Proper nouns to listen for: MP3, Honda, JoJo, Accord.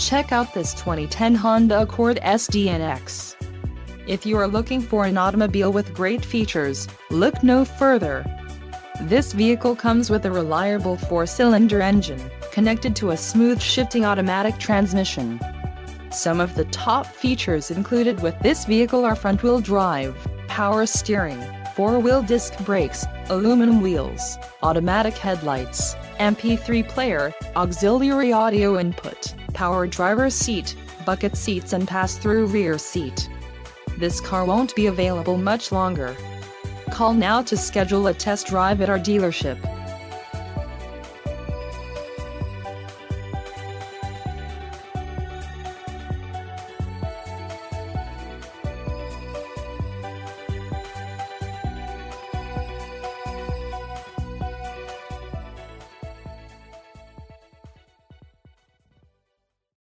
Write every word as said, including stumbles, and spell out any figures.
Check out this twenty ten Honda Accord S D N X. If you are looking for an automobile with great features, look no further. This vehicle comes with a reliable four-cylinder engine, connected to a smooth shifting automatic transmission. Some of the top features included with this vehicle are front-wheel drive, power steering, four-wheel disc brakes, aluminum wheels, automatic headlights, M P three player, auxiliary audio input, power driver's seat, bucket seats and pass-through rear seat. This car won't be available much longer. Call now to schedule a test drive at our dealership.